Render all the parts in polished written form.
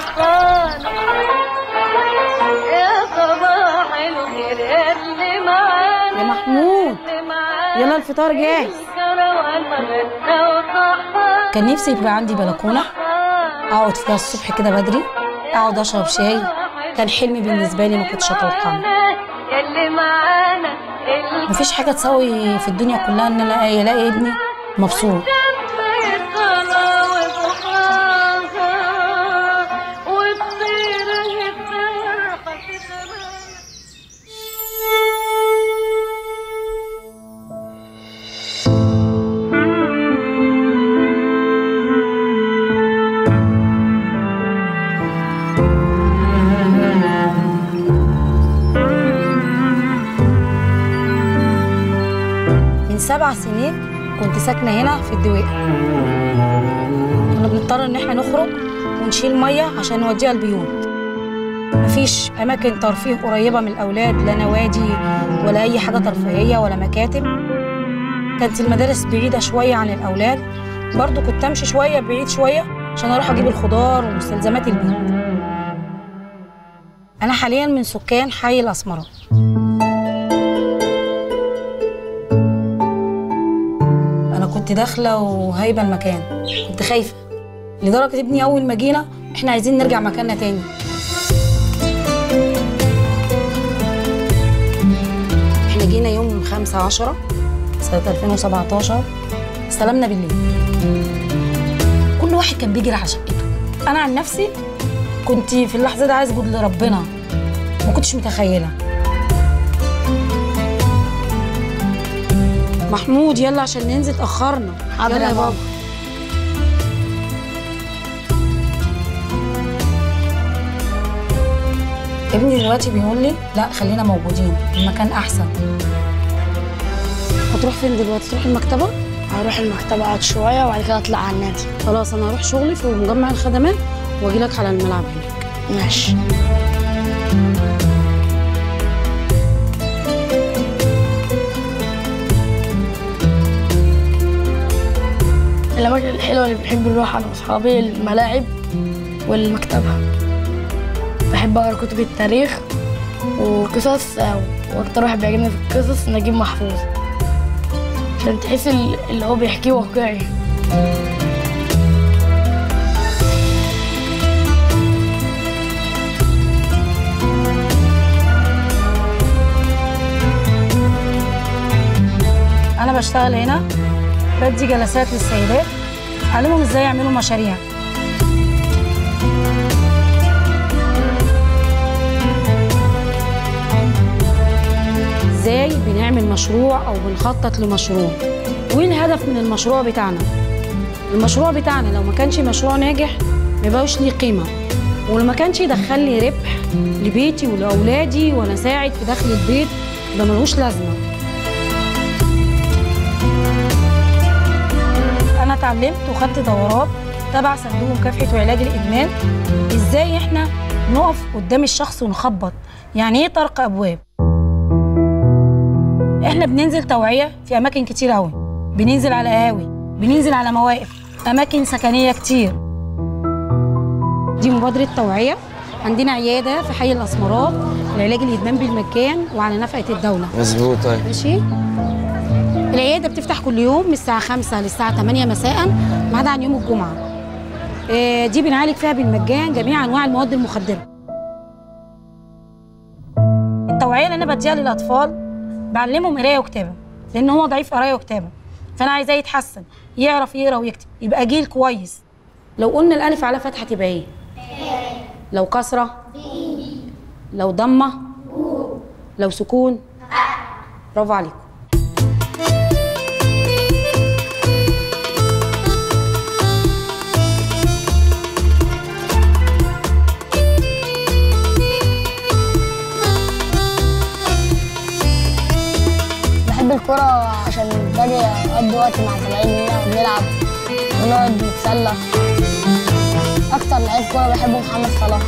يا محمود يلا الفطار جاهز. كان نفسي يبقى عندي بلكونه اقعد فيها الصبح كده بدري، اقعد اشرب شاي. كان حلمي بالنسبه لي، ما كنتش اتوقعه. مفيش حاجه تساوي في الدنيا كلها ان انا الاقي ابني مبسوط. سبع سنين كنت ساكنه هنا في الدويقه. كنا بنضطر ان احنا نخرج ونشيل ميه عشان نوديها البيوت. مفيش اماكن ترفيه قريبه من الاولاد، لا نوادي ولا اي حاجه ترفيهيه ولا مكاتب. كانت المدارس بعيده شويه عن الاولاد، برضو كنت امشي شويه بعيد شويه عشان اروح اجيب الخضار ومستلزمات البيت. انا حاليا من سكان حي الاسمرات. كنت داخله وهايبه المكان، كنت خايفه لدرجه ابني اول ما جينا احنا عايزين نرجع مكاننا تاني. احنا جينا يوم 5/10 سنه 2017، استلمنا بالليل. كل واحد كان بيجري على شقته. انا عن نفسي كنت في اللحظه دي عايز اسجد لربنا، ما كنتش متخيله. محمود يلا عشان ننزل، اتأخرنا. حاضر يا بابا. ابني دلوقتي بيقول لي لا خلينا موجودين، المكان احسن. هتروح فين دلوقتي؟ تروح المكتبه؟ هروح المكتبه اقعد شويه وبعد كده اطلع على النادي. خلاص انا هروح شغلي في مجمع الخدمات واجي لك على الملعب هناك. ماشي. الأماكن الحلوة اللي بنحب نروح أنا وأصحابي الملاعب والمكتبة. بحب أقرأ كتب التاريخ وقصص، وأكتر واحد بيعجبني في القصص نجيب محفوظ، عشان تحس اللي هو بيحكيه واقعي. أنا بشتغل هنا، بدي جلسات للسيدات، علمهم ازاي يعملوا مشاريع. ازاي بنعمل مشروع او بنخطط لمشروع، وايه الهدف من المشروع بتاعنا. المشروع بتاعنا لو ما كانش مشروع ناجح ما يبقاش ليه قيمه، ولو ما كانش يدخل لي ربح لبيتي ولاولادي وانا ساعد في دخل البيت ده ملوش لازمه. اتعلمت وخدت دورات تبع صندوق مكافحه وعلاج الادمان، ازاي احنا نقف قدام الشخص ونخبط، يعني ايه طرق ابواب. احنا بننزل توعيه في اماكن كتير قوي، بننزل على قهاوي، بننزل على مواقف، اماكن سكنيه كتير. دي مبادره توعيه، عندنا عياده في حي الاسمرات لعلاج الادمان بالمجان وعلى نفقه الدوله. مظبوط. طيب ماشي. العيادة بتفتح كل يوم من الساعة 5 للساعة 8 مساءً ما عدا عن يوم الجمعة. دي بنعالج فيها بالمجان جميع أنواع المواد المخدرة. التوعية اللي أنا بديها للأطفال بعلمهم قراية وكتابة، لأن هو ضعيف قراية وكتابة، فأنا عايزاه يتحسن، يعرف يقرا ويكتب، يبقى جيل كويس. لو قلنا الألف على فتحة تبقى إيه؟ لو كسرة؟ لو ضمة؟ لو سكون؟ برافو عليكم. الكرة عشان باجي اقضي وقت مع زمايلنا ونلعب ونقعد نتسلى. اكتر لعيب كرة بحبه محمد صلاح.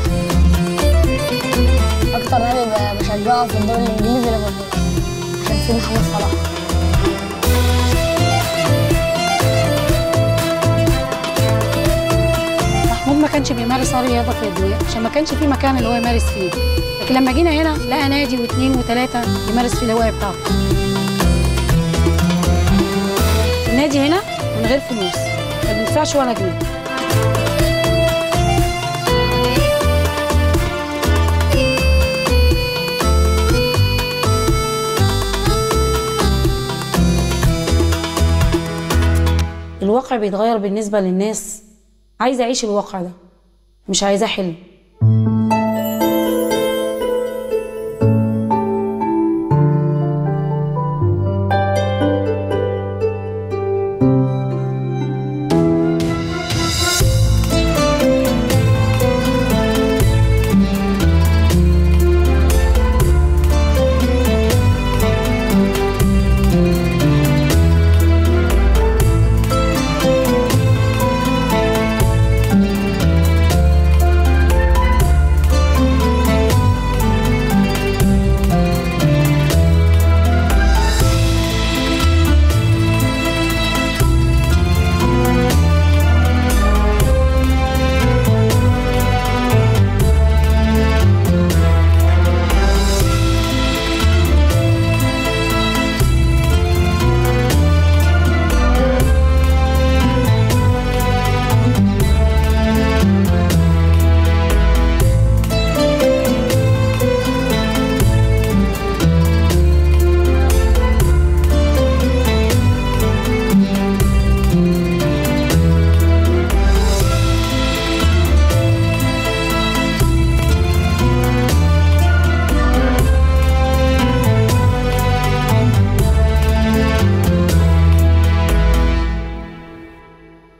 اكتر نادي بشجعه في الدوري الانجليزي ليفربول عشان فيه محمد صلاح. محمود ما كانش بيمارس رياضه في الادويه عشان ما كانش في مكان اللي هو يمارس فيه، لكن لما جينا هنا لقى نادي واثنين وثلاثه يمارس فيه الهوايه بتاعته. النادي هنا من غير فلوس، ما بندفعش ولا جنيه. الواقع بيتغير بالنسبه للناس، عايزه اعيش الواقع ده، مش عايزاه حلم.